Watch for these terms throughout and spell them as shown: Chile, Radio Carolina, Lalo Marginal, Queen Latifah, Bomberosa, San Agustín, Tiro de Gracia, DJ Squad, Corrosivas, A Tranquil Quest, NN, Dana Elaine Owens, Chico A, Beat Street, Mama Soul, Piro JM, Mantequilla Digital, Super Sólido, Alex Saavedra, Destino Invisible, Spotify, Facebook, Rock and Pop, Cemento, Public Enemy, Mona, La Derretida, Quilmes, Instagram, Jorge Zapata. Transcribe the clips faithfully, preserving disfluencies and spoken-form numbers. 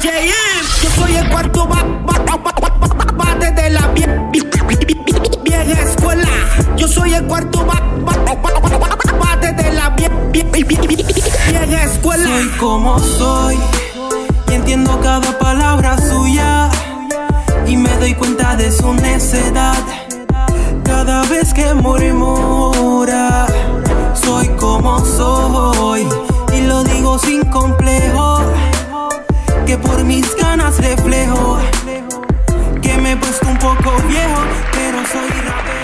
J M. Yo soy el cuarto va, va, va, va, va, va desde la vie, vieja escuela. Yo soy el cuarto va, va, va, va, va, va desde la vie, vieja escuela. Soy como soy y entiendo cada palabra suya, y me doy cuenta de su necedad cada vez que murmura. Soy como soy y lo digo sin complejo, que por mis ganas reflejo, que me he puesto un poco viejo, pero soy rapero.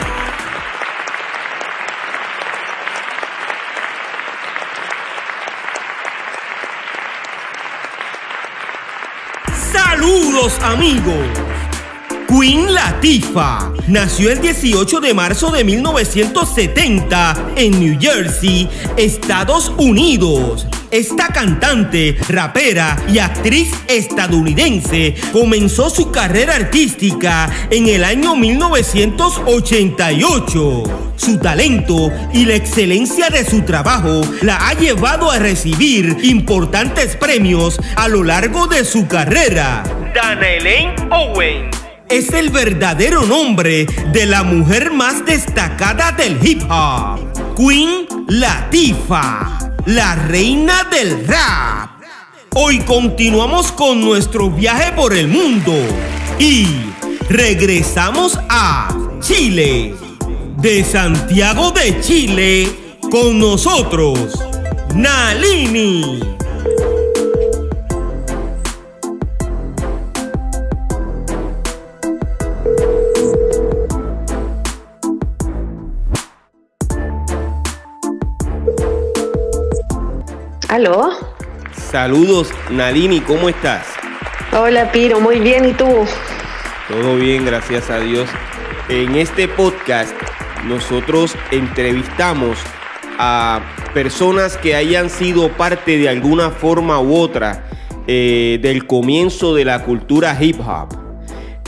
Saludos amigos. Queen Latifah nació el dieciocho de marzo de mil novecientos setenta en New Jersey, Estados Unidos. Esta cantante, rapera y actriz estadounidense comenzó su carrera artística en el año mil novecientos ochenta y ocho. Su talento y la excelencia de su trabajo la ha llevado a recibir importantes premios a lo largo de su carrera. Dana Elaine Owens es el verdadero nombre de la mujer más destacada del hip hop. Queen Latifah, la reina del rap. Hoy continuamos con nuestro viaje por el mundo y regresamos a Chile. De Santiago de Chile, con nosotros, Nalini. ¿Aló? Saludos, Nalini, ¿cómo estás? Hola, Piro, muy bien, ¿y tú? Todo bien, gracias a Dios. En este podcast, nosotros entrevistamos a personas que hayan sido parte de alguna forma u otra eh, del comienzo de la cultura hip hop.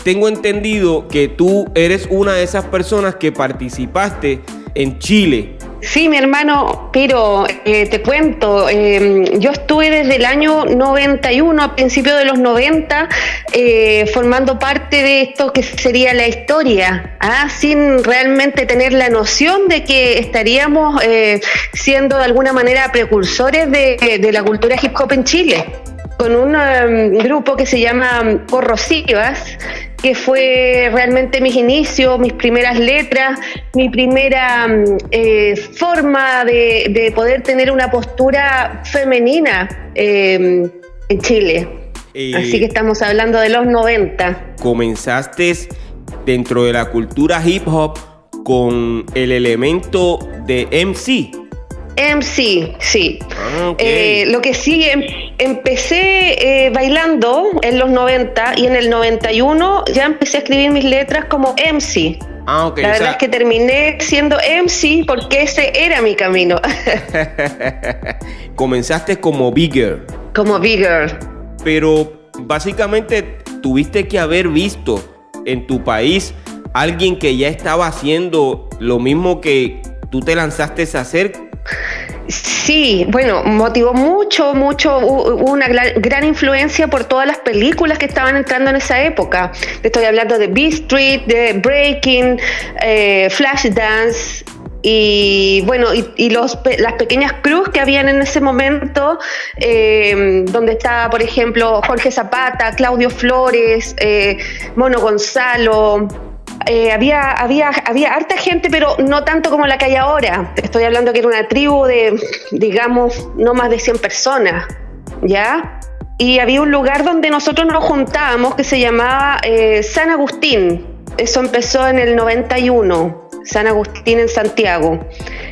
Tengo entendido que tú eres una de esas personas que participaste en Chile. Sí, mi hermano, pero eh, te cuento, eh, yo estuve desde el año noventa y uno, a principios de los noventa, eh, formando parte de esto que sería la historia, ¿ah? sin realmente tener la noción de que estaríamos eh, siendo de alguna manera precursores de, de la cultura hip hop en Chile, con un um, grupo que se llama Corrosivas, que fue realmente mis inicios, mis primeras letras, mi primera eh, forma de, de poder tener una postura femenina eh, en Chile. Eh, Así que estamos hablando de los noventa. Comenzaste dentro de la cultura hip hop con el elemento de M C. M C, sí. Ah, okay. eh, lo que sí, em, empecé eh, bailando en los noventa y en el noventa y uno ya empecé a escribir mis letras como M C. Ah, okay. La verdad o sea, es que terminé siendo M C porque ese era mi camino. Comenzaste como Bigger. Como Bigger. Pero básicamente tuviste que haber visto en tu país alguien que ya estaba haciendo lo mismo que tú te lanzaste a hacer. Sí, bueno, motivó mucho, mucho, hubo una gran influencia por todas las películas que estaban entrando en esa época. Te estoy hablando de Beat Street, de Breaking, eh, Flashdance y bueno, y, y los, las pequeñas crews que habían en ese momento, eh, donde estaba, por ejemplo, Jorge Zapata, Claudio Flores, eh, Mono Gonzalo. Eh, había, había, había harta gente, pero no tanto como la que hay ahora. Estoy hablando que era una tribu de, digamos, no más de cien personas, ¿ya? Y había un lugar donde nosotros nos juntábamos que se llamaba eh, San Agustín. Eso empezó en el noventa y uno, San Agustín en Santiago.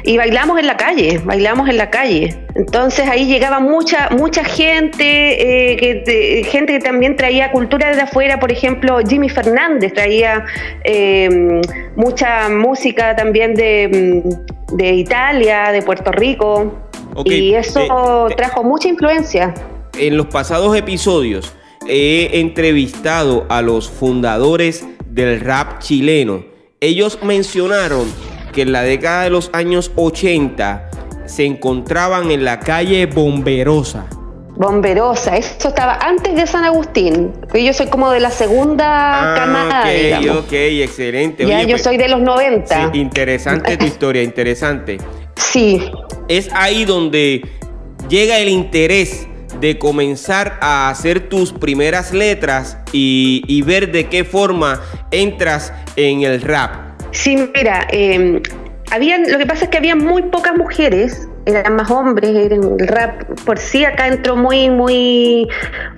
Y bailamos en la calle, bailamos en la calle. Entonces ahí llegaba mucha mucha gente, eh, que, de, gente que también traía cultura de afuera. Por ejemplo, Jimmy Fernández traía eh, mucha música también de, de Italia, de Puerto Rico. Okay. Y eso eh, trajo mucha influencia. En los pasados episodios he entrevistado a los fundadores del rap chileno. Ellos mencionaron que en la década de los años ochenta se encontraban en la calle Bomberosa. Bomberosa, eso estaba antes de San Agustín. Yo soy como de la segunda ah, camada, okay, digamos. Ok, excelente. Ya, oye, yo pues, soy de los noventa. Sí, interesante tu historia, interesante. Sí. Es ahí donde llega el interés de comenzar a hacer tus primeras letras y, y ver de qué forma entras en el rap. Sí, mira, eh, habían, lo que pasa es que había muy pocas mujeres. Eran más hombres, eran el rap por sí acá entró muy, muy,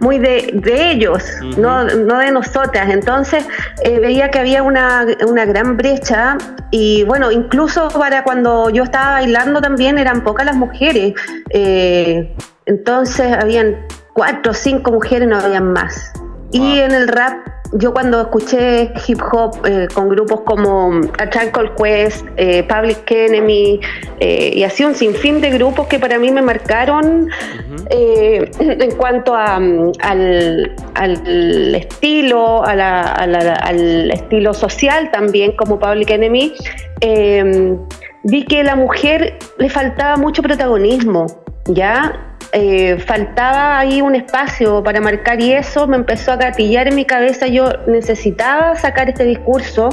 muy de, de ellos, uh-huh. no, no de nosotras. Entonces eh, veía que había una, una gran brecha y bueno, incluso para cuando yo estaba bailando también eran pocas las mujeres. Eh, entonces habían cuatro o cinco mujeres, no habían más. Wow. Y en el rap, yo cuando escuché hip hop eh, con grupos como A Tranquil Quest, eh, Public Enemy eh, y así un sinfín de grupos que para mí me marcaron uh-huh. eh, en cuanto a, al, al estilo, a la, a la, al estilo social también como Public Enemy, eh, vi que a la mujer le faltaba mucho protagonismo, ¿ya? Eh, faltaba ahí un espacio para marcar y eso me empezó a gatillar en mi cabeza. Yo necesitaba sacar este discurso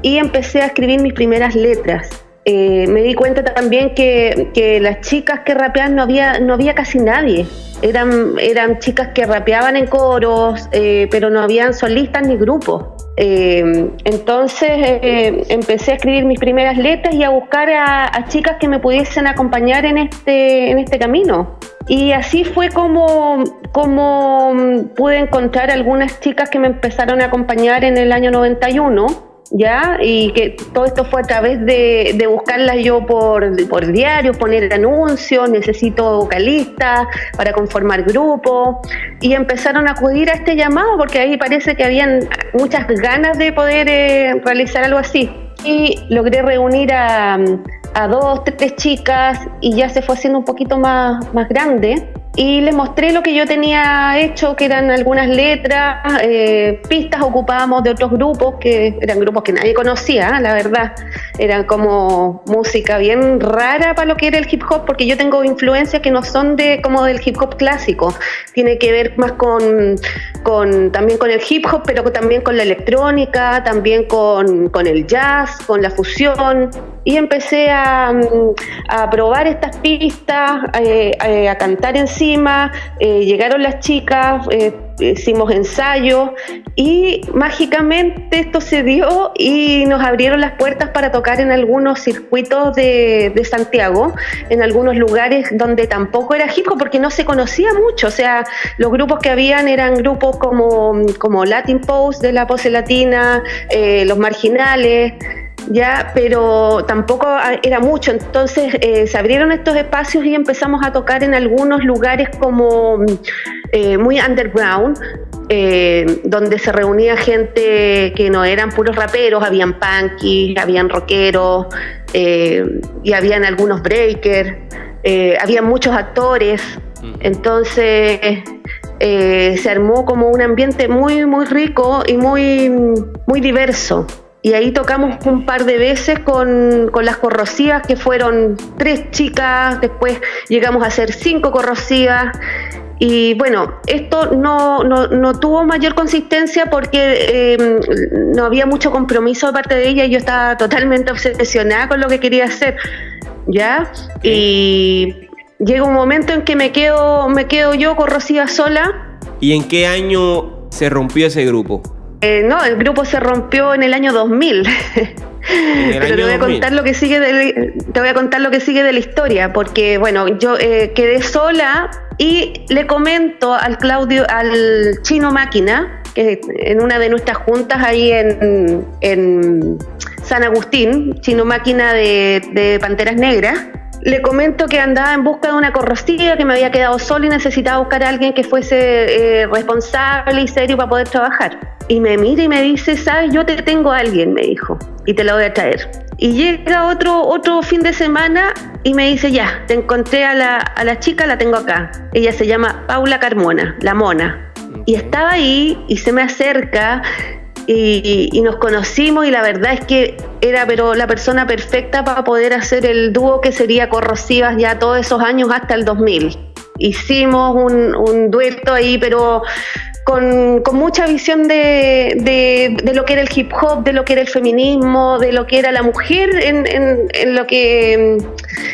y empecé a escribir mis primeras letras. Eh, me di cuenta también que, que las chicas que rapeaban no había, no había casi nadie. Eran, eran chicas que rapeaban en coros, eh, pero no habían solistas ni grupos. Eh, entonces eh, empecé a escribir mis primeras letras y a buscar a, a chicas que me pudiesen acompañar en este, en este camino. Y así fue como, como pude encontrar algunas chicas que me empezaron a acompañar en el año noventa y uno. ¿Ya? Y que todo esto fue a través de, de buscarlas yo por, por diarios, poner anuncios, necesito vocalistas para conformar grupos, y empezaron a acudir a este llamado porque ahí parece que habían muchas ganas de poder eh, realizar algo así. Y logré reunir a, a dos, tres chicas y ya se fue haciendo un poquito más, más grande. Y les mostré lo que yo tenía hecho, que eran algunas letras, eh, pistas ocupábamos de otros grupos, que eran grupos que nadie conocía, la verdad. Eran como música bien rara para lo que era el hip hop, porque yo tengo influencias que no son de como del hip hop clásico. Tiene que ver más con, con también con el hip hop, pero también con la electrónica, también con, con el jazz, con la fusión. Y empecé a, a probar estas pistas, eh, a cantar encima, eh, llegaron las chicas, eh, hicimos ensayos y mágicamente esto se dio y nos abrieron las puertas para tocar en algunos circuitos de, de Santiago, en algunos lugares donde tampoco era hip hop porque no se conocía mucho, o sea, los grupos que habían eran grupos como, como Latin Post de la Pose Latina, eh, Los Marginales, ya, pero tampoco era mucho. Entonces eh, se abrieron estos espacios y empezamos a tocar en algunos lugares como eh, muy underground, eh, donde se reunía gente que no eran puros raperos, habían punkies, habían rockeros eh, y habían algunos breakers, eh, había muchos actores. Entonces eh, se armó como un ambiente muy, muy rico y muy, muy diverso. Y ahí tocamos un par de veces con, con las Corrosivas, que fueron tres chicas, después llegamos a ser cinco Corrosivas. Y bueno, esto no, no, no tuvo mayor consistencia porque eh, no había mucho compromiso de parte de ella y yo estaba totalmente obsesionada con lo que quería hacer, ¿ya? Y llega un momento en que me quedo, me quedo yo Corrosiva sola. ¿Y en qué año se rompió ese grupo? Eh, no, el grupo se rompió en el año dos mil. Pero te voy a contar lo que sigue de, te voy a contar lo que sigue de la historia, porque bueno, yo eh, quedé sola y le comento al Claudio, al Chino Máquina, que en una de nuestras juntas ahí en, en San Agustín, Chino Máquina de, de Panteras Negras. Le comento que andaba en busca de una Corrosiva, que me había quedado sola y necesitaba buscar a alguien que fuese eh, responsable y serio para poder trabajar. Y me mira y me dice, sabes, yo te tengo a alguien, me dijo, y te la voy a traer. Y llega otro, otro fin de semana y me dice, ya, te encontré a la, a la chica, la tengo acá. Ella se llama Paula Carmona, la Mona. Y estaba ahí y se me acerca. Y, y nos conocimos y la verdad es que era pero la persona perfecta para poder hacer el dúo que sería Corrosivas ya todos esos años hasta el dos mil. hicimos un, un dueto ahí, pero con, con mucha visión de, de, de lo que era el hip hop, de lo que era el feminismo, de lo que era la mujer en, en, en lo que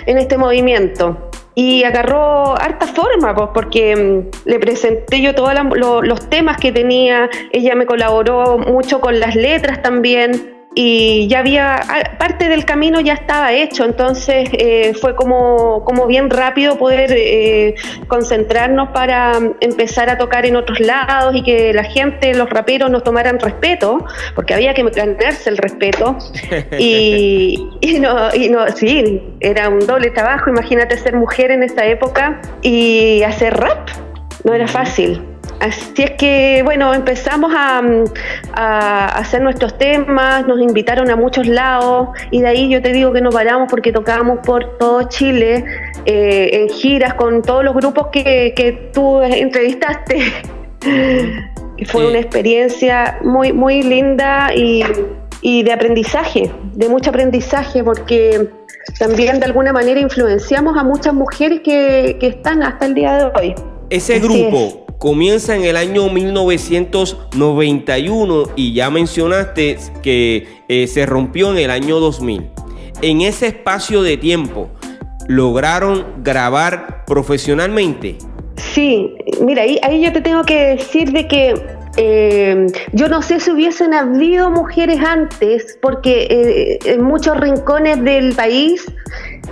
en este movimiento. Y agarró harta forma, pues, porque le presenté yo todos lo, los temas que tenía, ella me colaboró mucho con las letras también, y ya había, parte del camino ya estaba hecho, entonces eh, fue como, como bien rápido poder eh, concentrarnos para empezar a tocar en otros lados y que la gente, los raperos nos tomaran respeto, porque había que ganarse el respeto y, y, no, y no, sí, era un doble trabajo, imagínate ser mujer en esa época y hacer rap, no era fácil. Así es que, bueno, empezamos a, a hacer nuestros temas, nos invitaron a muchos lados y de ahí yo te digo que no paramos porque tocábamos por todo Chile, eh, en giras con todos los grupos que, que tú entrevistaste. Fue una experiencia muy, muy linda y, y de aprendizaje, de mucho aprendizaje, porque también de alguna manera influenciamos a muchas mujeres que, que están hasta el día de hoy. Ese grupo comienza en el año mil novecientos noventa y uno y ya mencionaste que eh, se rompió en el año dos mil. En ese espacio de tiempo, ¿lograron grabar profesionalmente? Sí, mira, ahí, ahí yo te tengo que decir de que eh, yo no sé si hubiesen habido mujeres antes, porque eh, en muchos rincones del país...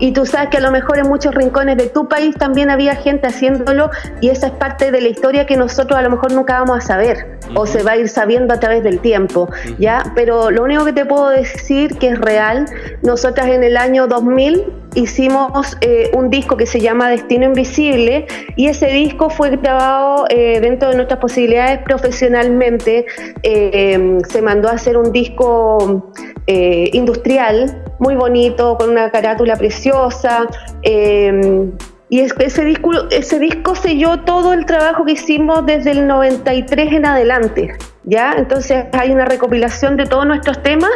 Y tú sabes que a lo mejor en muchos rincones de tu país también había gente haciéndolo y esa es parte de la historia que nosotros a lo mejor nunca vamos a saber uh-huh. o se va a ir sabiendo a través del tiempo, uh-huh. ¿ya? Pero lo único que te puedo decir que es real, nosotras en el año dos mil hicimos eh, un disco que se llama Destino Invisible y ese disco fue grabado eh, dentro de nuestras posibilidades profesionalmente, eh, se mandó a hacer un disco eh, industrial, muy bonito, con una carátula preciosa, eh, y ese disco, ese disco selló todo el trabajo que hicimos desde el noventa y tres en adelante, ¿ya? Entonces hay una recopilación de todos nuestros temas,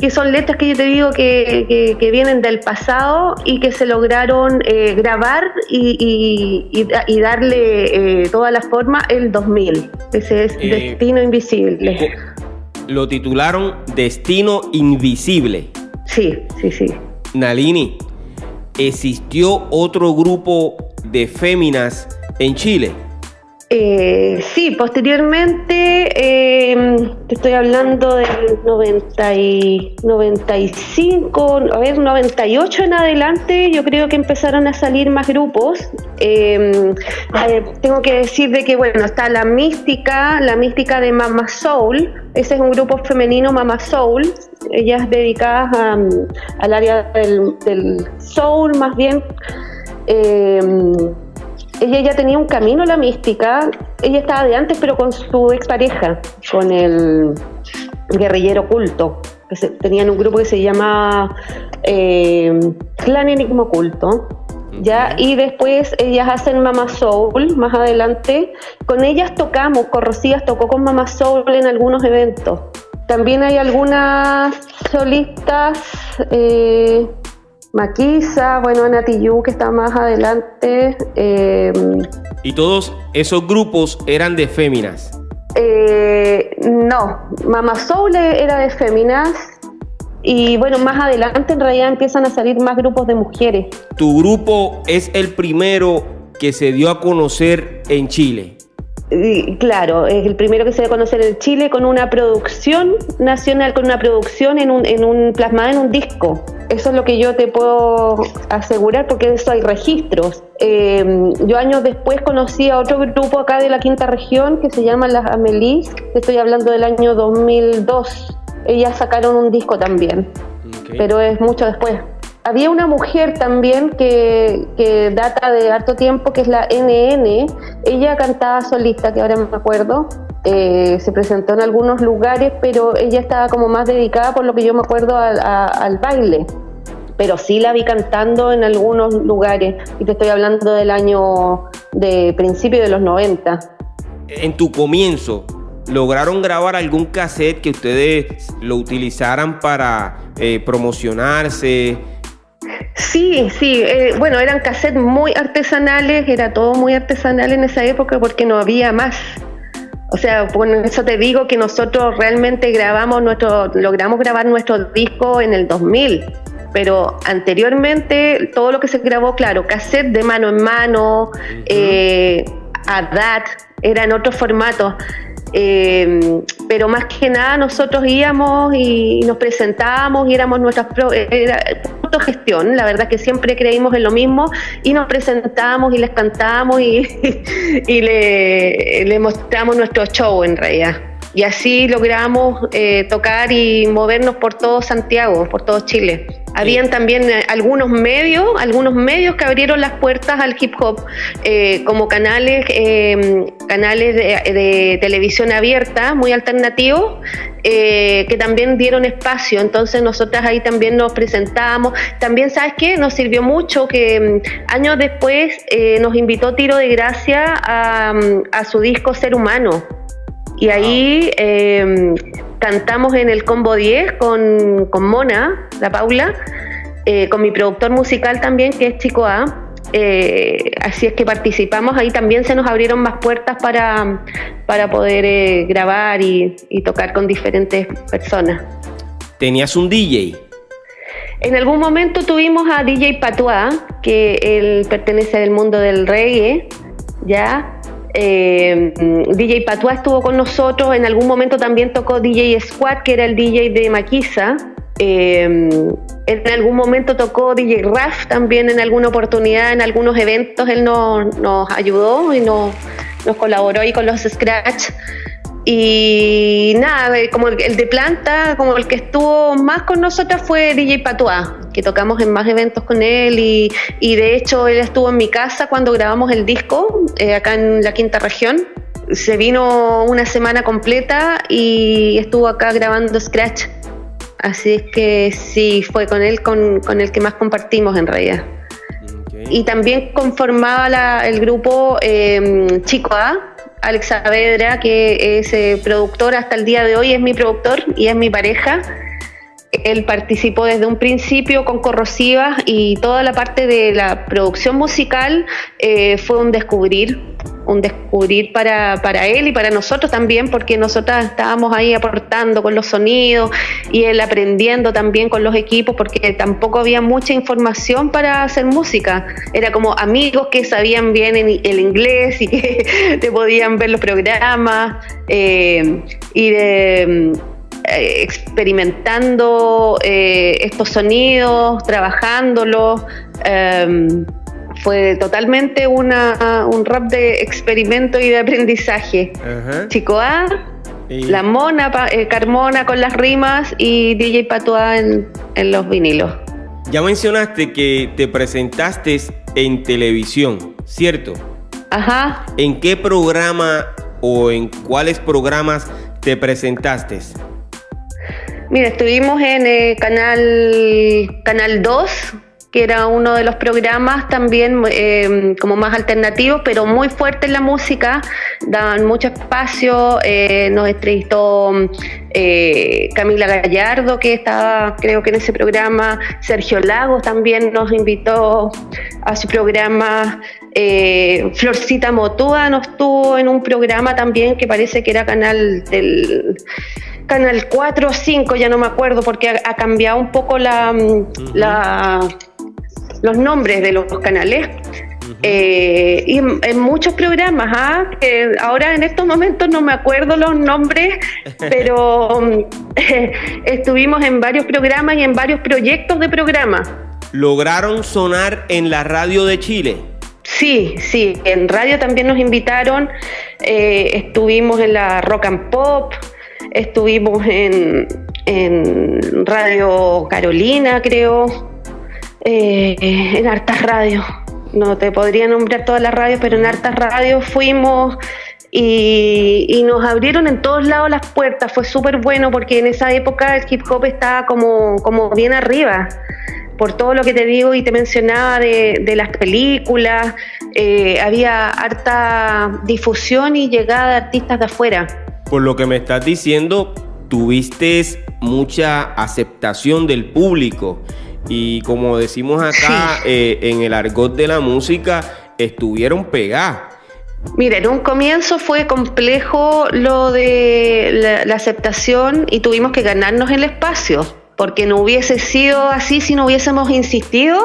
que son letras que yo te digo que, que, que vienen del pasado y que se lograron eh, grabar y, y, y, y darle eh, toda la forma el dos mil, ese es eh, Destino Invisible. Lo titularon Destino Invisible. Sí, sí, sí. Nalini, ¿existió otro grupo de féminas en Chile? Eh, sí, posteriormente, eh, te estoy hablando del noventa y, noventa y cinco, a ver, noventa y ocho en adelante, yo creo que empezaron a salir más grupos. Eh, eh, tengo que decir de que, bueno, está la mística, la mística de Mama Soul, ese es un grupo femenino, Mama Soul, ellas dedicadas a, al área del, del soul más bien. Eh, Ella ya tenía un camino, la mística. Ella estaba de antes, pero con su expareja, con el guerrillero oculto. Que se, tenían un grupo que se llamaba eh, Clan, Enigma Oculto. ¿Ya? Y después ellas hacen Mama Soul más adelante. Con ellas tocamos, Corrosivas tocó con Mama Soul en algunos eventos. También hay algunas solistas, eh, Maquisa, bueno, Anati Yu, que está más adelante. Eh, ¿Y todos esos grupos eran de féminas? Eh, no, Mama Soul era de féminas. Y bueno, más adelante en realidad empiezan a salir más grupos de mujeres. ¿Tu grupo es el primero que se dio a conocer en Chile? Claro, es el primero que se debe conocer en Chile con una producción nacional, con una producción en un, en un plasmada en un disco. Eso es lo que yo te puedo asegurar porque de eso hay registros. Eh, yo años después conocí a otro grupo acá de la quinta región que se llama Las Amelis, te estoy hablando del año dos mil dos. Ellas sacaron un disco también, okay. Pero es mucho después. Había una mujer también que, que data de harto tiempo, que es la N N. Ella cantaba solista, que ahora me acuerdo. Eh, se presentó en algunos lugares, pero ella estaba como más dedicada, por lo que yo me acuerdo, a, a, al baile. Pero sí la vi cantando en algunos lugares. Y te estoy hablando del año de principio de los noventa. En tu comienzo, ¿lograron grabar algún cassette que ustedes lo utilizaran para eh, promocionarse? Sí, sí, eh, bueno, eran cassettes muy artesanales, era todo muy artesanal en esa época porque no había más. O sea, por eso te digo que nosotros realmente grabamos nuestro, logramos grabar nuestro disco en el dos mil, pero anteriormente todo lo que se grabó, claro, cassette de mano en mano, uh-huh. eh, A D A T, eran otros formatos. Eh, pero más que nada nosotros íbamos y nos presentábamos y éramos nuestras pro, era autogestión, la verdad que siempre creímos en lo mismo y nos presentábamos y les cantábamos y, y le, le mostramos nuestro show en realidad, y así logramos eh, tocar y movernos por todo Santiago, por todo Chile. Habían también algunos medios, algunos medios que abrieron las puertas al hip hop, eh, como canales, eh, canales de, de televisión abierta, muy alternativos, eh, que también dieron espacio. Entonces nosotras ahí también nos presentábamos. También, ¿sabes qué? Nos sirvió mucho que años después eh, nos invitó Tiro de Gracia a, a su disco Ser Humano. Y ahí eh, cantamos en el Combo diez con, con Mona, la Paula, eh, con mi productor musical también, que es Chico A. Eh, así es que participamos, ahí también se nos abrieron más puertas para, para poder eh, grabar y, y tocar con diferentes personas. ¿Tenías un D J? En algún momento tuvimos a D J Patuá, que él pertenece al mundo del reggae, ¿ya? Eh, D J Patuá estuvo con nosotros. En algún momento también tocó D J Squad, que era el D J de Maquisa. eh, En algún momento tocó D J Raf también, en alguna oportunidad, en algunos eventos. Él nos, nos ayudó y nos, nos colaboró ahí con los Scratch. Y nada, como el de planta, como el que estuvo más con nosotras fue D J Patuá, que tocamos en más eventos con él y, y de hecho él estuvo en mi casa cuando grabamos el disco, eh, acá en la Quinta Región. Se vino una semana completa y estuvo acá grabando Scratch. Así es que sí, fue con él con, con el que más compartimos en realidad. Okay. Y también conformaba la, el grupo eh, Chico A, Alex Saavedra, que es eh, productor hasta el día de hoy, es mi productor y es mi pareja. Él participó desde un principio con Corrosivas y toda la parte de la producción musical eh, fue un descubrir, un descubrir para, para él y para nosotros también, porque nosotras estábamos ahí aportando con los sonidos y él aprendiendo también con los equipos, porque tampoco había mucha información para hacer música. Era como amigos que sabían bien el inglés y que te podían ver los programas eh, y de... experimentando eh, estos sonidos, trabajándolos. Um, fue totalmente una, un rap de experimento y de aprendizaje. Uh-huh. Chico A, y... la Mona, eh, Carmona con las rimas y D J Patuá en, en los vinilos. Ya mencionaste que te presentaste en televisión, ¿cierto? Ajá. ¿En qué programa o en cuáles programas te presentaste? Mira, estuvimos en eh, canal, canal dos, que era uno de los programas también eh, como más alternativos, pero muy fuerte en la música, daban mucho espacio. Eh, nos entrevistó eh, Camila Gallardo, que estaba creo que en ese programa, Sergio Lagos también nos invitó a su programa, eh, Florcita Motúa nos tuvo en un programa también que parece que era canal del... Canal cuatro o cinco, ya no me acuerdo, porque ha, ha cambiado un poco la, uh-huh. la, los nombres de los canales. Uh-huh. eh, y en, en muchos programas, ¿ah? eh, ahora en estos momentos no me acuerdo los nombres, pero eh, estuvimos en varios programas y en varios proyectos de programas. ¿Lograron sonar en la radio de Chile? Sí, sí, en radio también nos invitaron, eh, estuvimos en la Rock and Pop. Estuvimos en, en Radio Carolina, creo, eh, en Hartas Radios. No te podría nombrar todas las radios, pero en Hartas Radios fuimos y, y nos abrieron en todos lados las puertas. Fue súper bueno porque en esa época el hip hop estaba como, como bien arriba. Por todo lo que te digo y te mencionaba de, de las películas, eh, había harta difusión y llegada de artistas de afuera. Por lo que me estás diciendo, tuviste mucha aceptación del público y como decimos acá sí. eh, en el argot de la música, estuvieron pegadas. Mira, en un comienzo fue complejo lo de la, la aceptación y tuvimos que ganarnos el espacio, porque no hubiese sido así si no hubiésemos insistido,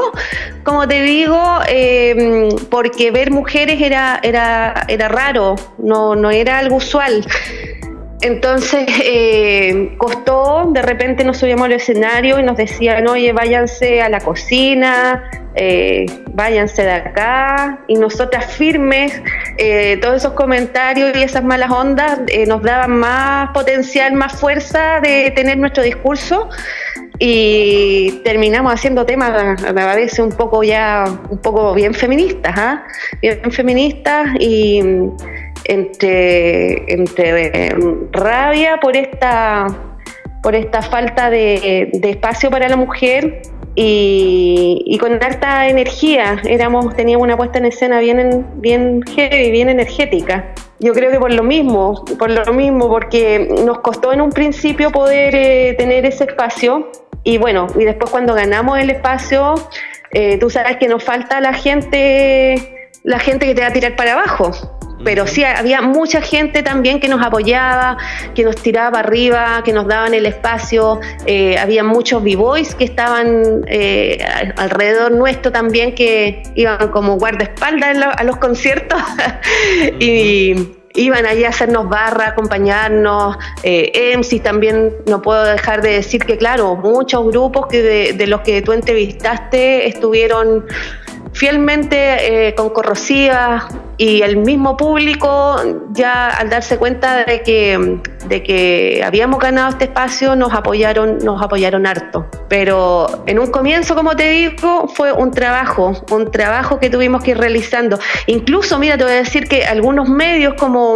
como te digo, eh, porque ver mujeres era, era, era raro, no, no era algo usual. Entonces eh, costó, de repente nos subíamos al escenario y nos decían, oye, váyanse a la cocina, eh, váyanse de acá, y nosotras firmes, eh, todos esos comentarios y esas malas ondas eh, nos daban más potencial, más fuerza de tener nuestro discurso, y terminamos haciendo temas, me parece, un poco ya, un poco bien feministas, ¿eh? bien feministas y... Entre, entre eh, rabia por esta, por esta falta de, de espacio para la mujer y, y con harta energía. Éramos, teníamos una puesta en escena bien, bien heavy, bien energética. Yo creo que por lo mismo, por lo mismo, porque nos costó en un principio poder eh, tener ese espacio, y bueno, y después cuando ganamos el espacio, eh, tú sabes que nos falta la gente, la gente que te va a tirar para abajo. Pero sí, había mucha gente también que nos apoyaba, que nos tiraba para arriba, que nos daban el espacio. Eh, había muchos b-boys que estaban eh, alrededor nuestro también, que iban como guardaespaldas a los conciertos y iban allí a hacernos barra, acompañarnos. Eh, M C también, no puedo dejar de decir que, claro, muchos grupos que de, de los que tú entrevistaste estuvieron fielmente eh, con Corrosivas, y el mismo público, ya al darse cuenta de que, de que habíamos ganado este espacio, nos apoyaron, nos apoyaron harto. Pero en un comienzo, como te digo, fue un trabajo, un trabajo que tuvimos que ir realizando. Incluso, mira, te voy a decir que algunos medios como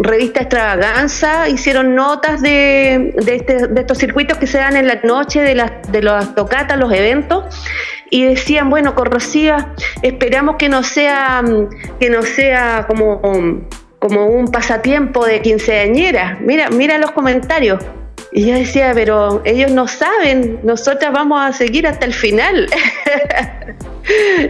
Revista Extravaganza hicieron notas de, de, este, de estos circuitos que se dan en la noche, de las, de las tocatas, los eventos, y decían, bueno, Corrosivas, esperamos que no sea, que no sea como, como un pasatiempo de quinceañera. Mira, mira los comentarios. Y yo decía, pero ellos no saben, nosotras vamos a seguir hasta el final.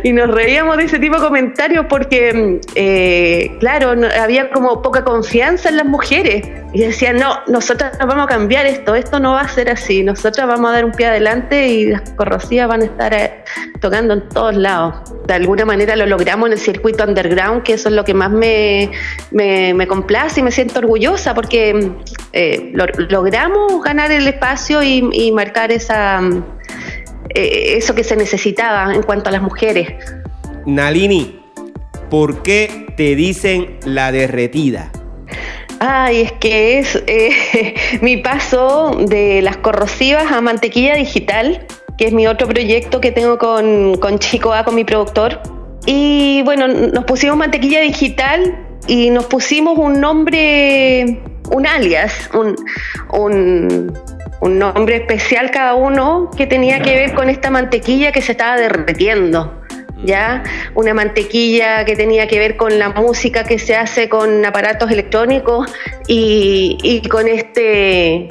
Y nos reíamos de ese tipo de comentarios porque, eh, claro, no, había como poca confianza en las mujeres. Y decían, no, nosotras vamos a cambiar esto, esto no va a ser así, nosotras vamos a dar un pie adelante y las Corrosivas van a estar eh, tocando en todos lados. De alguna manera lo logramos en el circuito underground, que eso es lo que más me, me, me complace y me siento orgullosa, porque eh, lo, logramos ganar el espacio y, y marcar esa... eso que se necesitaba en cuanto a las mujeres. Nalini, ¿por qué te dicen La Derretida? Ay, es que es eh, mi paso de las Corrosivas a Mantequilla Digital, que es mi otro proyecto que tengo con, con Chico A, con mi productor. Y bueno, nos pusimos Mantequilla Digital y nos pusimos un nombre, un alias, un... un un nombre especial cada uno que tenía que ver con esta mantequilla que se estaba derritiendo, ¿ya? Una mantequilla que tenía que ver con la música que se hace con aparatos electrónicos y, y con este,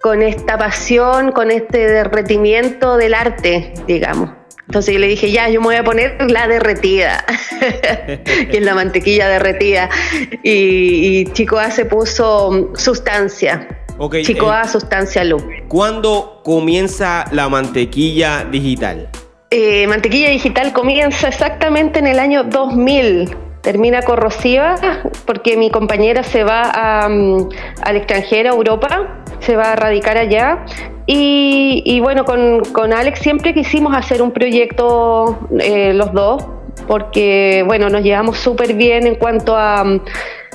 con esta pasión, con este derretimiento del arte, digamos. Entonces yo le dije, ya, yo me voy a poner La Derretida, que es la mantequilla derretida. Y, y Chico A se puso Sustancia. Okay, Chico A, eh, Sustancia Luz. ¿Cuándo comienza la Mantequilla Digital? Eh, Mantequilla Digital comienza exactamente en el año dos mil. Termina Corrosiva porque mi compañera se va a, um, al extranjero, a Europa, se va a radicar allá. Y, y bueno, con, con Alex siempre quisimos hacer un proyecto eh, los dos, porque bueno, nos llevamos súper bien en cuanto a, a,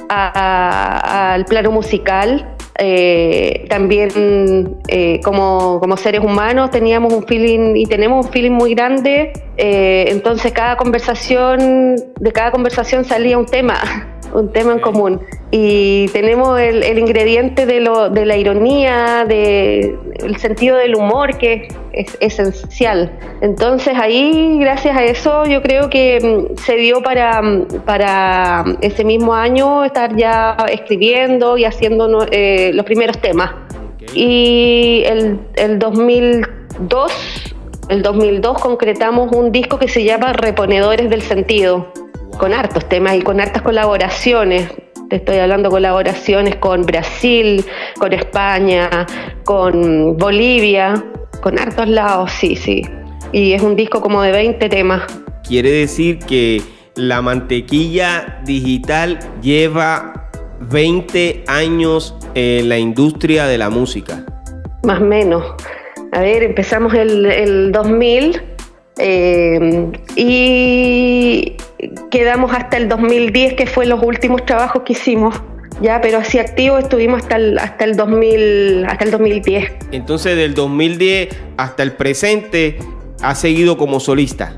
a, al plano musical. Eh, también eh, como, como seres humanos teníamos un feeling y tenemos un feeling muy grande, eh, entonces cada conversación, de cada conversación salía un tema, un tema en común, y tenemos el, el ingrediente de, lo, de la ironía, de, el sentido del humor, que es esencial. Entonces ahí, gracias a eso, yo creo que se dio para, para ese mismo año estar ya escribiendo y haciendo eh, los primeros temas. Okay. Y el, el dos mil dos el dos mil dos concretamos un disco que se llama Reponedores del Sentido, con hartos temas y con hartas colaboraciones. Te estoy hablando colaboraciones con Brasil, con España, con Bolivia, con hartos lados, sí, sí. Y es un disco como de veinte temas. Quiere decir que la Mantequilla Digital lleva veinte años en la industria de la música. Más o menos. A ver, empezamos el, el dos mil eh, y quedamos hasta el dos mil diez, que fue los últimos trabajos que hicimos. Ya, pero así activos estuvimos hasta el, hasta el dos mil, hasta el dos mil diez. Entonces, del dos mil diez hasta el presente, ¿has seguido como solista?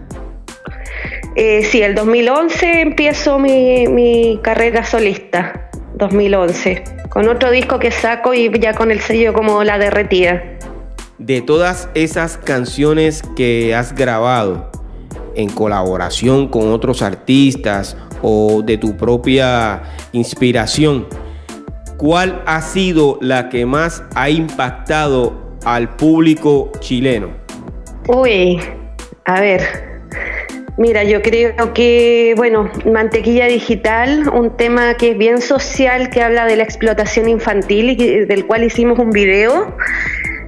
Eh, sí, el dos mil once empiezo mi, mi carrera solista, dos mil once, con otro disco que saco y ya con el sello como La Derretida. De todas esas canciones que has grabado en colaboración con otros artistas o de tu propia inspiración, ¿cuál ha sido la que más ha impactado al público chileno? Uy, a ver... Mira, yo creo que, bueno, Mantequilla Digital, un tema que es bien social, que habla de la explotación infantil y que, del cual hicimos un video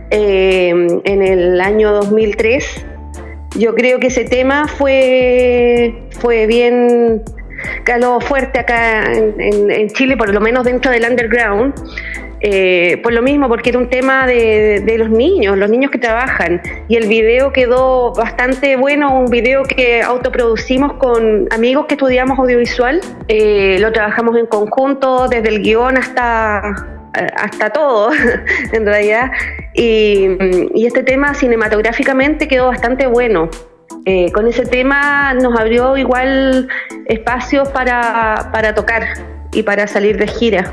eh, en el año dos mil tres. Yo creo que ese tema fue, fue bien, caló fuerte acá en, en, en Chile, por lo menos dentro del underground. Eh, por lo mismo, porque era un tema de, de los niños, los niños que trabajan, y el video quedó bastante bueno, un video que autoproducimos con amigos que estudiamos audiovisual, eh, lo trabajamos en conjunto, desde el guión hasta, hasta todo, en realidad, y, y este tema cinematográficamente quedó bastante bueno. Eh, con ese tema nos abrió igual espacios para, para tocar y para salir de gira.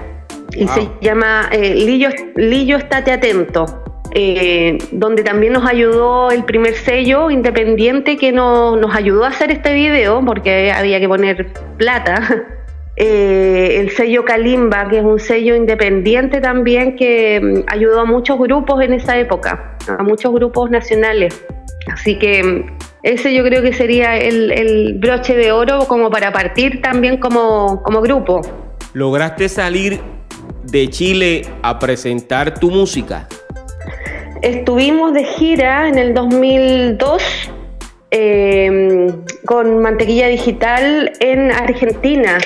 Y wow. Se llama eh, Lillo, Lillo Estate Atento, eh, donde también nos ayudó el primer sello independiente que no, nos ayudó a hacer este video, porque había que poner plata. Eh, el sello Kalimba, que es un sello independiente también, que ayudó a muchos grupos en esa época, a muchos grupos nacionales. Así que ese yo creo que sería el, el broche de oro como para partir también como, como grupo. ¿Lograste salir de Chile a presentar tu música? Estuvimos de gira en el dos mil dos eh, con Mantequilla Digital en Argentina,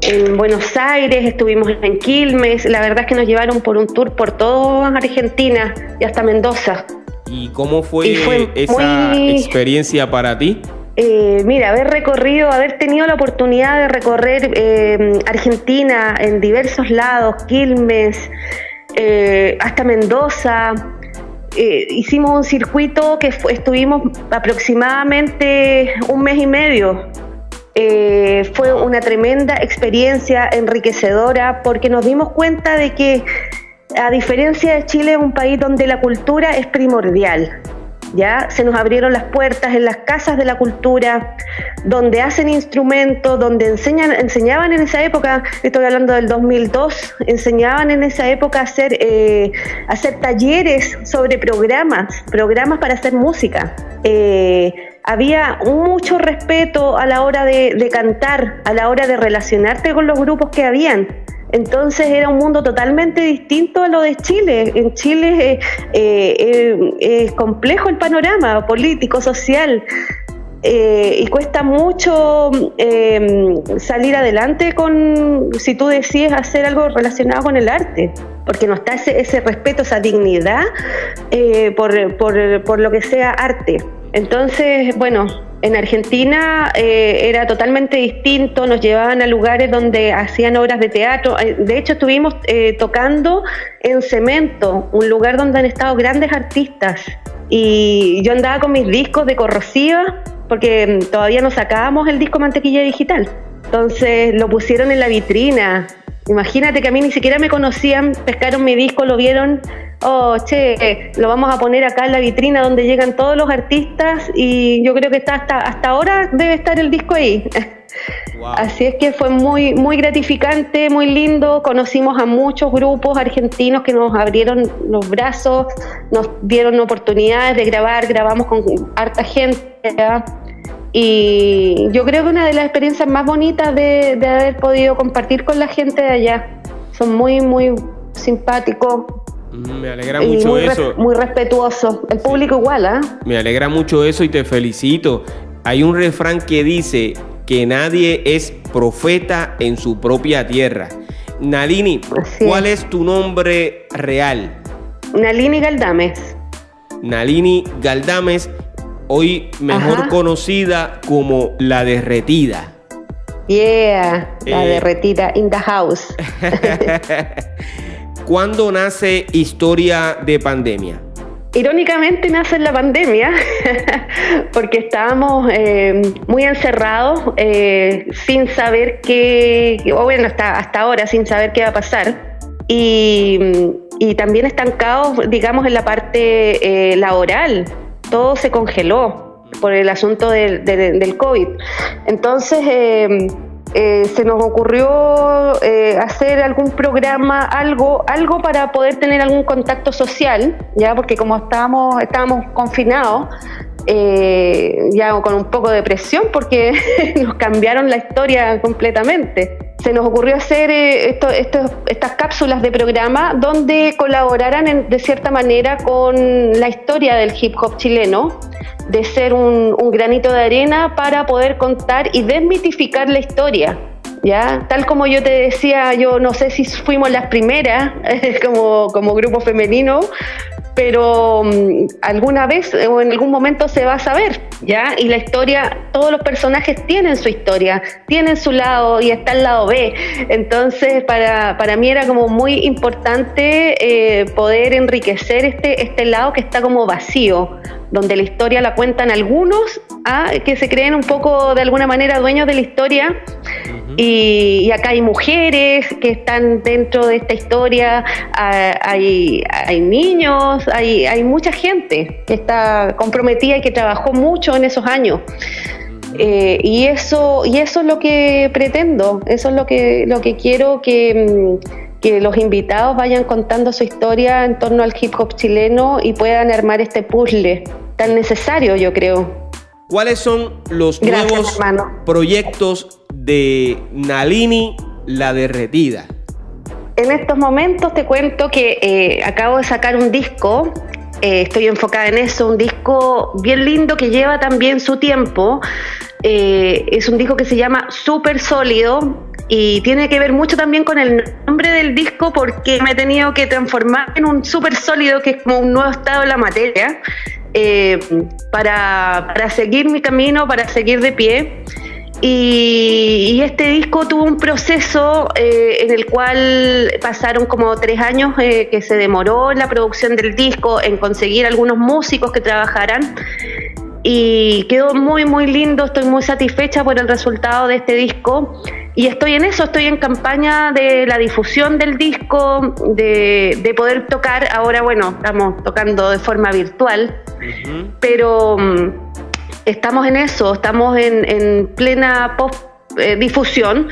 en Buenos Aires, estuvimos en Quilmes. La verdad es que nos llevaron por un tour por toda Argentina y hasta Mendoza. ¿Y cómo fue, y fue esa muy... experiencia para ti? Eh, mira, haber recorrido, haber tenido la oportunidad de recorrer eh, Argentina en diversos lados, Quilmes, eh, hasta Mendoza. Eh, hicimos un circuito que estuvimos aproximadamente un mes y medio. Eh, fue una tremenda experiencia enriquecedora, porque nos dimos cuenta de que, a diferencia de Chile, es un país donde la cultura es primordial. Ya se nos abrieron las puertas en las casas de la cultura, donde hacen instrumentos, donde enseñan, enseñaban en esa época, estoy hablando del dos mil dos, enseñaban en esa época a hacer, eh, hacer talleres sobre programas, programas para hacer música. Eh, había mucho respeto a la hora de, de cantar, a la hora de relacionarte con los grupos que habían. Entonces era un mundo totalmente distinto a lo de Chile. En Chile es eh, eh, eh, complejo el panorama político, social, eh, y cuesta mucho eh, salir adelante con, si tú decides hacer algo relacionado con el arte, porque no está ese, ese respeto, esa dignidad eh, por, por, por lo que sea arte. Entonces, bueno, en Argentina eh, era totalmente distinto, nos llevaban a lugares donde hacían obras de teatro. De hecho, estuvimos eh, tocando en Cemento, un lugar donde han estado grandes artistas. Y yo andaba con mis discos de Corrosivas, porque todavía no sacábamos el disco Mantequilla Digital. Entonces lo pusieron en la vitrina. Imagínate que a mí ni siquiera me conocían, pescaron mi disco, lo vieron... Oh, che, lo vamos a poner acá en la vitrina donde llegan todos los artistas, y yo creo que está hasta, hasta ahora debe estar el disco ahí. Wow. Así es que fue muy, muy gratificante, muy lindo. Conocimos a muchos grupos argentinos que nos abrieron los brazos, nos dieron oportunidades de grabar, grabamos con harta gente, ¿verdad? Y yo creo que una de las experiencias más bonitas de, de haber podido compartir con la gente de allá. Son muy, muy simpáticos. Me alegra mucho muy eso. Re, muy respetuoso. El público sí. igual, ¿eh? Me alegra mucho eso y te felicito. Hay un refrán que dice que nadie es profeta en su propia tierra. Nalini, Así ¿cuál es. es tu nombre real? Nalini Galdames. Nalini Galdames, hoy mejor Ajá. conocida como La Derretida. Yeah, La eh. Derretida in the house. ¿Cuándo nace Historia de Pandemia? Irónicamente nace en la pandemia, porque estábamos eh, muy encerrados, eh, sin saber qué, o bueno, hasta, hasta ahora, sin saber qué va a pasar. Y, y también estancados, digamos, en la parte eh, laboral. Todo se congeló por el asunto del, del, del COVID. Entonces... Eh, Eh, se nos ocurrió eh, hacer algún programa, algo, algo para poder tener algún contacto social, ya, porque como estábamos, estábamos confinados, eh, ya con un poco de presión, porque nos cambiaron la historia completamente. Se nos ocurrió hacer eh, esto, esto, estas cápsulas de programa donde colaboraran en, de cierta manera con la historia del hip hop chileno, de ser un, un granito de arena para poder contar y desmitificar la historia, ¿ya? Tal como yo te decía, yo no sé si fuimos las primeras como, como grupo femenino, pero um, alguna vez o en algún momento se va a saber, ¿ya? Y la historia, todos los personajes tienen su historia, tienen su lado y está el lado B. Entonces, para, para mí era como muy importante eh, poder enriquecer este, este lado que está como vacío, donde la historia la cuentan algunos, ¿ah? Que se creen un poco, de alguna manera, dueños de la historia. Uh-huh. y, y acá hay mujeres que están dentro de esta historia, hay, hay niños, Hay, hay mucha gente que está comprometida y que trabajó mucho en esos años. Eh, y eso y eso es lo que pretendo, eso es lo que, lo que quiero, que, que los invitados vayan contando su historia en torno al hip hop chileno y puedan armar este puzzle tan necesario, yo creo. ¿Cuáles son los Gracias, nuevos hermano. proyectos de Nalini La Derretida? En estos momentos te cuento que eh, acabo de sacar un disco, eh, estoy enfocada en eso, un disco bien lindo que lleva también su tiempo. Eh, es un disco que se llama Super Sólido y tiene que ver mucho también con el nombre del disco, porque me he tenido que transformar en un super sólido, que es como un nuevo estado de la materia, eh, para, para seguir mi camino, para seguir de pie. Y, y este disco tuvo un proceso eh, en el cual pasaron como tres años eh, que se demoró en la producción del disco, en conseguir algunos músicos que trabajaran, y quedó muy muy lindo. Estoy muy satisfecha por el resultado de este disco y estoy en eso, estoy en campaña de la difusión del disco, de, de poder tocar. Ahora, bueno, estamos tocando de forma virtual, uh-huh. pero... Estamos en eso, estamos en, en plena post, eh, difusión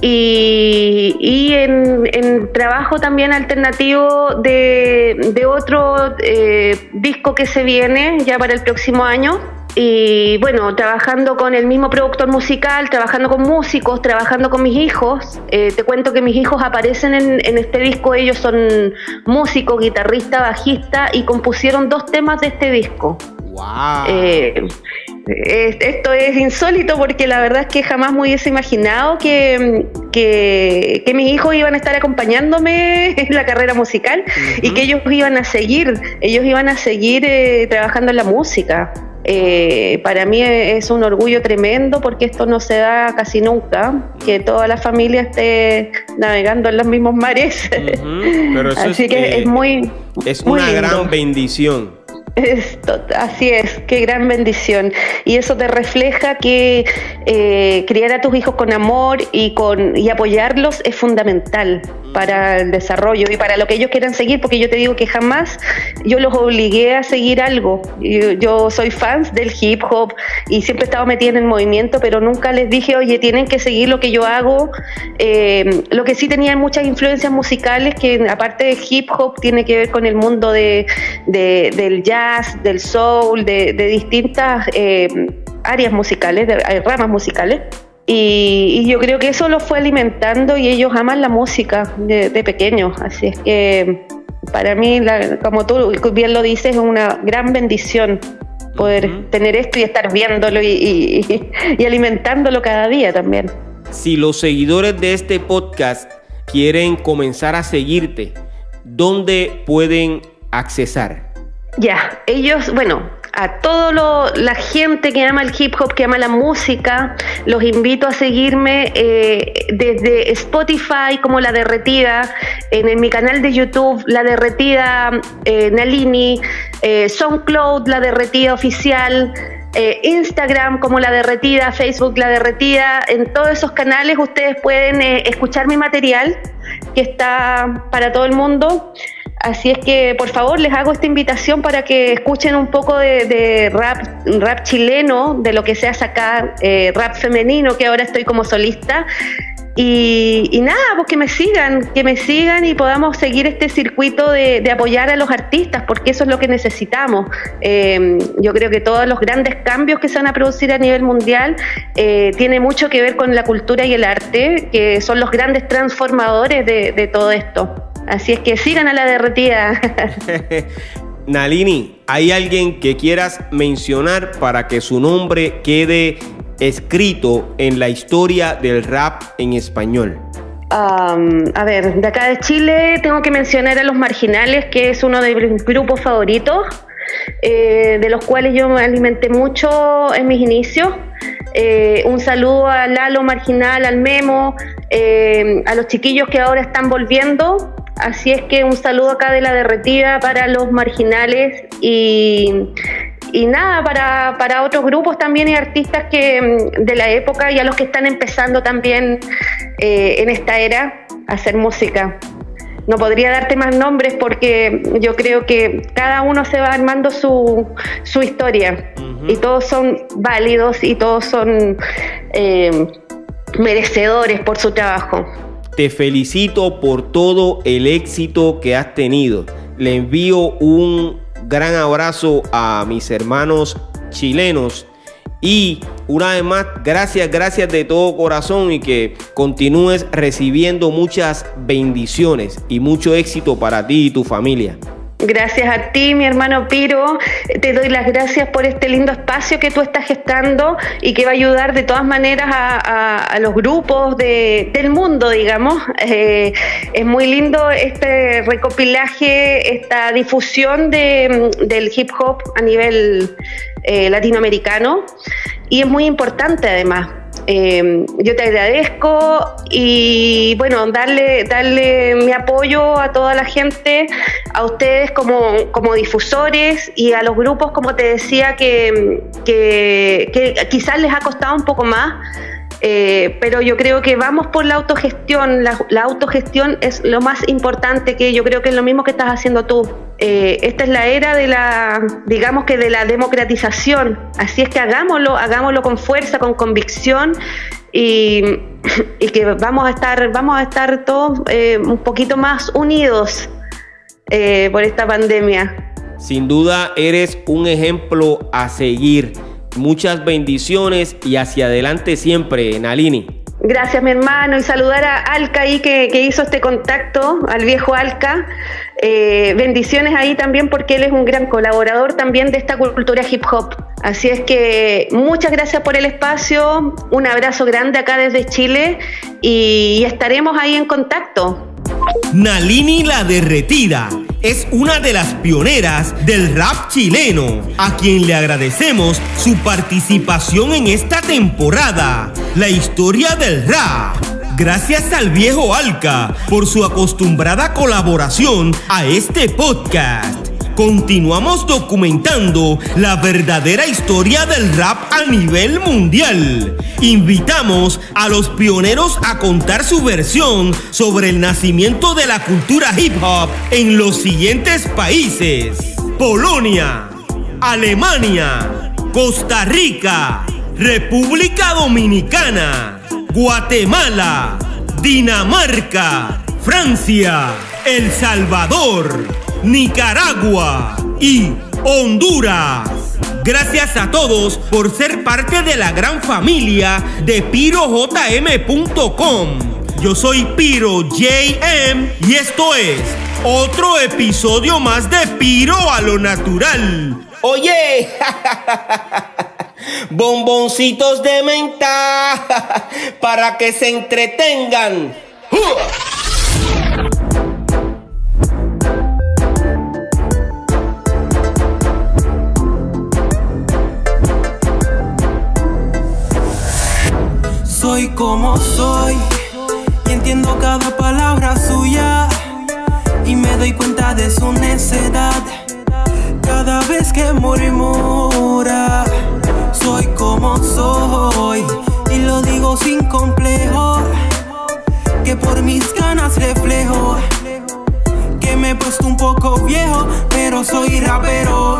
y, y en, en trabajo también alternativo de, de otro eh, disco que se viene ya para el próximo año. Y bueno, trabajando con el mismo productor musical, trabajando con músicos, trabajando con mis hijos. Eh, te cuento que mis hijos aparecen en, en este disco. Ellos son músicos, guitarrista, bajista, y compusieron dos temas de este disco. Wow. Eh, esto es insólito, porque la verdad es que jamás me hubiese imaginado que, que, que mis hijos iban a estar acompañándome en la carrera musical, uh-huh. y que ellos iban a seguir, ellos iban a seguir eh, trabajando en la música. Eh, para mí es un orgullo tremendo, porque esto no se da casi nunca, que toda la familia esté navegando en los mismos mares. Uh-huh. Pero eso Así es, que eh, es muy Es muy una lindo. gran bendición. Esto, así es, qué gran bendición. Y eso te refleja que eh, criar a tus hijos con amor y, con, y apoyarlos es fundamental. para el desarrollo y para lo que ellos quieran seguir, porque yo te digo que jamás yo los obligué a seguir algo. Yo, yo soy fan del hip hop y siempre he estado metida en el movimiento, pero nunca les dije, oye, tienen que seguir lo que yo hago. Eh, lo que sí tenían muchas influencias musicales, que aparte de hip hop tiene que ver con el mundo de, de, del jazz, del soul, de, de distintas eh, áreas musicales, de, ramas musicales. Y, y yo creo que eso los fue alimentando y ellos aman la música de, de pequeños, así es que para mí, la, como tú bien lo dices, es una gran bendición poder uh-huh. tener esto y estar viéndolo y, y, y alimentándolo cada día también. Si los seguidores de este podcast quieren comenzar a seguirte, ¿dónde pueden accesar? Ya, ellos, bueno, a toda la gente que ama el hip hop, que ama la música, los invito a seguirme eh, desde Spotify como La Derretida, en, en mi canal de YouTube La Derretida eh, Nalini, eh, SoundCloud La Derretida Oficial, eh, Instagram como La Derretida, Facebook La Derretida. En todos esos canales ustedes pueden eh, escuchar mi material, que está para todo el mundo. Así es que, por favor, les hago esta invitación para que escuchen un poco de, de rap, rap chileno, de lo que se hace acá, eh, rap femenino, que ahora estoy como solista. Y, y nada, pues que me sigan, que me sigan y podamos seguir este circuito de, de apoyar a los artistas, porque eso es lo que necesitamos. Eh, yo creo que todos los grandes cambios que se van a producir a nivel mundial eh, tiene mucho que ver con la cultura y el arte, que son los grandes transformadores de, de todo esto. Así es que sigan a La Derretida. Nalini, ¿hay alguien que quieras mencionar para que su nombre quede escrito en la historia del rap en español? Um, a ver, de acá de Chile tengo que mencionar a Los Marginales, que es uno de mis grupos favoritos, eh, de los cuales yo me alimenté mucho en mis inicios. Eh, un saludo a Lalo Marginal, al Memo, eh, a los chiquillos que ahora están volviendo. Así es que un saludo acá de La Derretida para Los Marginales y, y nada, para, para otros grupos también y artistas que, de la época, y a los que están empezando también eh, en esta era a hacer música. No podría darte más nombres porque yo creo que cada uno se va armando su, su historia uh-huh. y todos son válidos y todos son eh, merecedores por su trabajo. Te felicito por todo el éxito que has tenido. Le envío un gran abrazo a mis hermanos chilenos. Y una vez más, gracias, gracias de todo corazón, y que continúes recibiendo muchas bendiciones y mucho éxito para ti y tu familia. Gracias a ti, mi hermano Piro. Te doy las gracias por este lindo espacio que tú estás gestando y que va a ayudar de todas maneras a, a, a los grupos de, del mundo, digamos. Eh, es muy lindo este recopilaje, esta difusión de, del hip hop a nivel eh, latinoamericano, y es muy importante además. Eh, yo te agradezco y bueno, darle, darle mi apoyo a toda la gente, a ustedes como, como difusores y a los grupos, como te decía, que, que, que quizás les ha costado un poco más, eh, pero yo creo que vamos por la autogestión. La, la autogestión es lo más importante, que yo creo que es lo mismo que estás haciendo tú. Eh, esta es la era de la, digamos que de la democratización, así es que hagámoslo, hagámoslo con fuerza, con convicción, y, y que vamos a estar, vamos a estar todos eh, un poquito más unidos eh, por esta pandemia. Sin duda eres un ejemplo a seguir. Muchas bendiciones y hacia adelante siempre, Nalini. Gracias, mi hermano, y saludar a Alca ahí que, que hizo este contacto, al viejo Alca. Eh, bendiciones ahí también, porque él es un gran colaborador también de esta cultura hip hop. Así es que muchas gracias por el espacio, un abrazo grande acá desde Chile y estaremos ahí en contacto. Nalini La Derretida es una de las pioneras del rap chileno, a quien le agradecemos su participación en esta temporada, La Historia del Rap. Gracias al viejo Alca por su acostumbrada colaboración a este podcast. continuamos documentando la verdadera historia del rap a nivel mundial. Invitamos a los pioneros a contar su versión sobre el nacimiento de la cultura hip hop en los siguientes países: Polonia, Alemania, Costa Rica, República Dominicana, Guatemala, Dinamarca, Francia, El Salvador, Nicaragua y Honduras. Gracias a todos por ser parte de la gran familia de Piro J M punto com. Yo soy Piro J M y esto es otro episodio más de Piro a lo Natural. Oye, bomboncitos de menta para que se entretengan. Soy como soy y entiendo cada palabra suya y me doy cuenta de su necedad cada vez que murmura. Soy como soy y lo digo sin complejo, que por mis ganas reflejo, que me he puesto un poco viejo, pero soy rapero.